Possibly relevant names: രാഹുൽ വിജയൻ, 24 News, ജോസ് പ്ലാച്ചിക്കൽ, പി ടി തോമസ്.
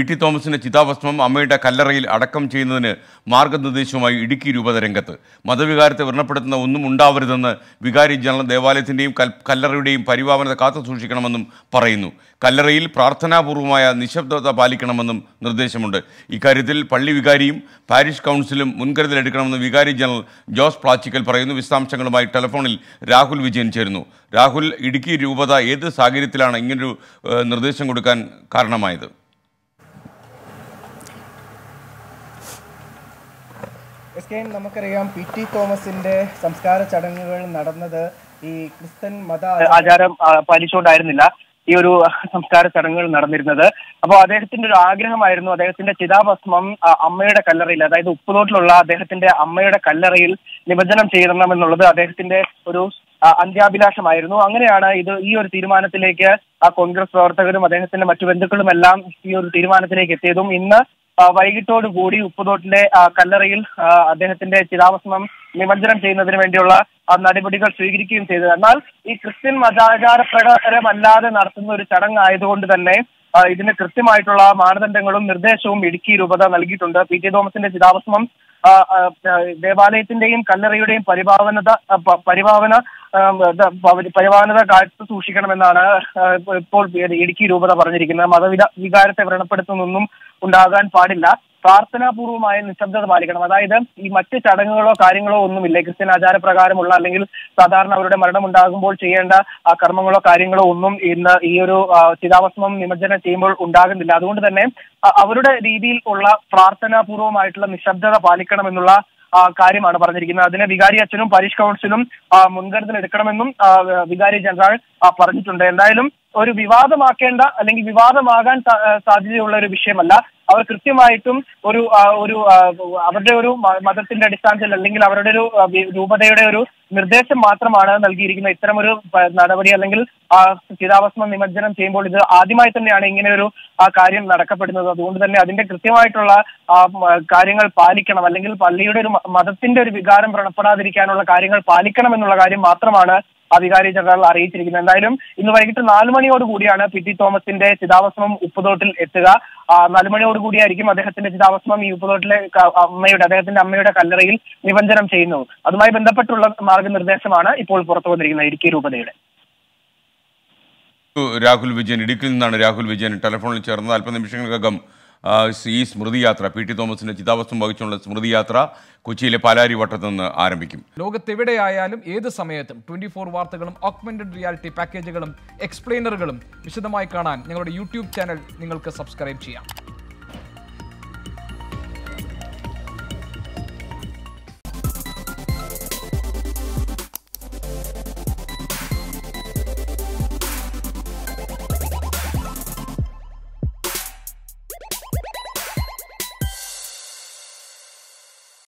പിടി തോമസിന്റെ ചിതാഭസ്മം അമ്മയുടെ കല്ലറയിൽ അടക്കം ചെയ്യുന്നതിന് മാർഗ്ഗനിർദ്ദേശവുമായി ഇടുക്കി രൂപതരംഗത്ത്. മതവികാരത്തെ വർണ്ണപ്പെടുത്തുന്ന ഒന്നും ഉണ്ടാവരുതെന്ന് വികാരി ജനറൽ ദേവാലയത്തിന്റെയും കല്ലറയുടെയും പരിപാവനത കാത്തു സൂക്ഷിക്കണമെന്നും പറയുന്നു. കല്ലറയിൽ പ്രാർത്ഥനാപൂർവമായ നിശബ്ദത പാലിക്കണമെന്നും നിർദ്ദേശമുണ്ട്. ഇക്കാര്യത്തിൽ പള്ളി വികാരിയും പാരിഷ് കൗൺസിലും മുൻകരുതലെടുക്കണമെന്ന് വികാരി ജനറൽ ജോസ് പ്ലാച്ചിക്കൽ പറയുന്നു. വിശദാംശങ്ങളുമായി ടെലിഫോണിൽ രാഹുൽ വിജയൻ ചേരുന്നു. രാഹുൽ, ഇടുക്കി രൂപത ഏത് സാഹചര്യത്തിലാണ് ഇങ്ങനൊരു നിർദ്ദേശം കൊടുക്കാൻ കാരണമായത്? നമുക്കറിയാം പി ടി തോമസിന്റെ സംസ്കാര ചടങ്ങുകൾ നടന്നത് ഈ ക്രിസ്ത്യൻ മത ആചാരം പാലിച്ചുകൊണ്ടായിരുന്നില്ല ഈ ഒരു സംസ്കാര ചടങ്ങുകൾ നടന്നിരുന്നത്. അപ്പോൾ അദ്ദേഹത്തിന്റെ ഒരു ആഗ്രഹമായിരുന്നു അദ്ദേഹത്തിന്റെ ചിതാഭസ്മം അമ്മയുടെ കല്ലറയിൽ, അതായത് ഉപ്പുതോട്ടിലുള്ള അദ്ദേഹത്തിന്റെ അമ്മയുടെ കല്ലറയിൽ നിമജ്ജനം ചെയ്യണമെന്നുള്ളത് അദ്ദേഹത്തിന്റെ ഒരു അന്ത്യാഭിലാഷമായിരുന്നു. അങ്ങനെയാണ് ഇത് ഈ ഒരു തീരുമാനത്തിലേക്ക് കോൺഗ്രസ് പ്രവർത്തകരും അദ്ദേഹത്തിന്റെ മറ്റു ബന്ധുക്കളുമെല്ലാം ഈ ഒരു തീരുമാനത്തിലേക്ക് എത്തിയതും. ഇന്ന് വൈകിട്ടോടുകൂടി ഉപ്പുതോട്ടിലെ കല്ലറയിൽ അദ്ദേഹത്തിന്റെ ചിതാഭസ്മം നിമജ്ജനം ചെയ്യുന്നതിന് വേണ്ടിയുള്ള നടപടികൾ സ്വീകരിക്കുകയും ചെയ്തത്. എന്നാൽ ഈ ക്രിസ്ത്യൻ മതാചാര പ്രകാരമല്ലാതെ നടത്തുന്ന ഒരു ചടങ്ങ് ആയതുകൊണ്ട് തന്നെ ഇതിന് കൃത്യമായിട്ടുള്ള മാനദണ്ഡങ്ങളും നിർദ്ദേശവും ഇടുക്കി രൂപത നൽകിയിട്ടുണ്ട്. പി ടി തോമസിന്റെ ചിതാഭസ്മം ദേവാലയത്തിന്റെയും കല്ലറയുടെയും പരിപാവനത കാത്തു സൂക്ഷിക്കണമെന്നാണ് ഇപ്പോൾ ഇടുക്കി രൂപത പറഞ്ഞിരിക്കുന്നത്. മതവികാരത്തെ വ്രണപ്പെടുത്തുന്നൊന്നും ഉണ്ടാകാൻ പാടില്ല, പ്രാർത്ഥനാപൂർവമായ നിശബ്ദത പാലിക്കണം. അതായത് ഈ മറ്റ് ചടങ്ങുകളോ കാര്യങ്ങളോ ഒന്നുമില്ല, ക്രിസ്ത്യൻ ആചാരപ്രകാരമുള്ള അല്ലെങ്കിൽ സാധാരണ അവരുടെ മരണം ഉണ്ടാകുമ്പോൾ ചെയ്യേണ്ട കർമ്മങ്ങളോ കാര്യങ്ങളോ ഒന്നും ഇന്ന് ഈ ഒരു ചിതാഭസ്മം നിമജ്ജനം ചെയ്യുമ്പോൾ ഉണ്ടാകുന്നില്ല. അതുകൊണ്ട് തന്നെ അവരുടെ രീതിയിൽ ഉള്ള പ്രാർത്ഥനാപൂർവമായിട്ടുള്ള നിശബ്ദത പാലിക്കണമെന്നുള്ള കാര്യമാണ് പറഞ്ഞിരിക്കുന്നത്. അതിന് വികാരി അച്ഛനും പാരിഷ് കൗൺസിലും മുൻകരുതൽ എടുക്കണമെന്നും വികാരി ജനറൽ പറഞ്ഞിട്ടുണ്ട്. എന്തായാലും ഒരു വിവാദമാക്കേണ്ട അല്ലെങ്കിൽ വിവാദമാകാൻ സാധ്യതയുള്ള ഒരു വിഷയമല്ല. അവർ കൃത്യമായിട്ടും ഒരു അവരുടെ ഒരു മതത്തിന്റെ അടിസ്ഥാനത്തിൽ അല്ലെങ്കിൽ അവരുടെ ഒരു രൂപതയുടെ ഒരു നിർദ്ദേശം മാത്രമാണ് നൽകിയിരിക്കുന്നത്. ഇത്തരമൊരു നടപടി അല്ലെങ്കിൽ ചിതാഭസ്മം നിമജ്ജനം ചെയ്യുമ്പോൾ ഇത് ആദ്യമായി തന്നെയാണ് ഇങ്ങനെ ഒരു കാര്യം നടക്കപ്പെടുന്നത്. അതുകൊണ്ട് തന്നെ അതിന്റെ കൃത്യമായിട്ടുള്ള കാര്യങ്ങൾ പാലിക്കണം, അല്ലെങ്കിൽ പള്ളിയുടെ ഒരു മതത്തിന്റെ ഒരു വികാരം വ്രണപ്പെടാതിരിക്കാനുള്ള കാര്യങ്ങൾ പാലിക്കണം എന്നുള്ള കാര്യം മാത്രമാണ് വികാരി ജനറൽ അറിയിച്ചിരിക്കുന്നത്. എന്തായാലും ഇന്ന് വൈകിട്ട് 4 മണിയോടുകൂടിയാണ് പി ടി തോമസിന്റെ ചിതാഭസ്മം ഉപ്പുതോട്ടിൽ എത്തുക. 4 മണിയോടുകൂടിയായിരിക്കും അദ്ദേഹത്തിന്റെ ചിതാഭസ്മം ഈ ഉപ്പുതോട്ടിലെ അദ്ദേഹത്തിന്റെ അമ്മയുടെ കല്ലറയിൽ നിമജ്ജനം ചെയ്യുന്നത്. അതുമായി ബന്ധപ്പെട്ടുള്ള മാർഗനിർദ്ദേശമാണ് ഇപ്പോൾ പുറത്തു വന്നിരിക്കുന്നത് ഇടുക്കി രൂപതയുടെ. രാഹുൽ വിജയൻ, ഇടുക്കിയിൽ നിന്നാണ് രാഹുൽ വിജയൻ ടെലിഫോണിൽ ചേർന്നത്. അല്പനിമിഷങ്ങൾക്കകം ഈ സ്മൃതിയാത്ര, പി ടി തോമസിന്റെ ചിതാഭസ്മം വഹിച്ചുള്ള സ്മൃതിയാത്ര കൊച്ചിയിലെ പാലാരിവട്ടത്ത് നിന്ന് ആരംഭിക്കും. ലോകത്തെവിടെയായാലും ഏത് സമയത്തും 24 വാർത്തകളും ഓഗ്മെന്റഡ് റിയാലിറ്റി പാക്കേജുകളും എക്സ്പ്ലെയിനറുകളും വിശദമായി കാണാൻ ഞങ്ങളുടെ YouTube ചാനൽ നിങ്ങൾക്ക് സബ്സ്ക്രൈബ് ചെയ്യാം.